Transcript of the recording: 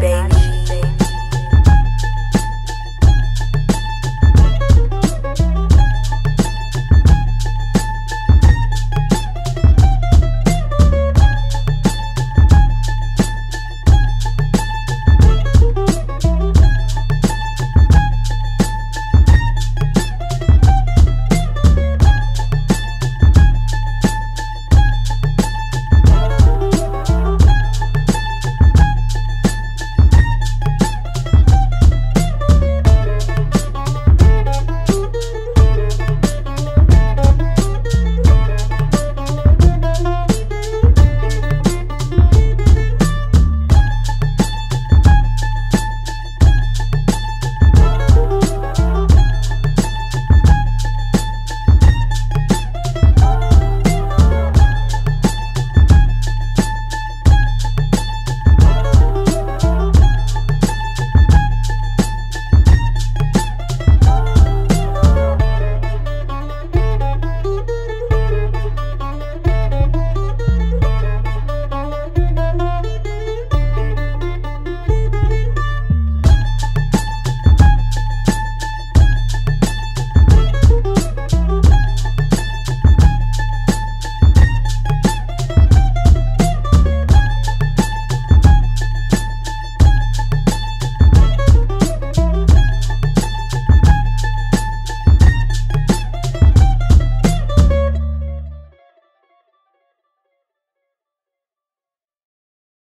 baby.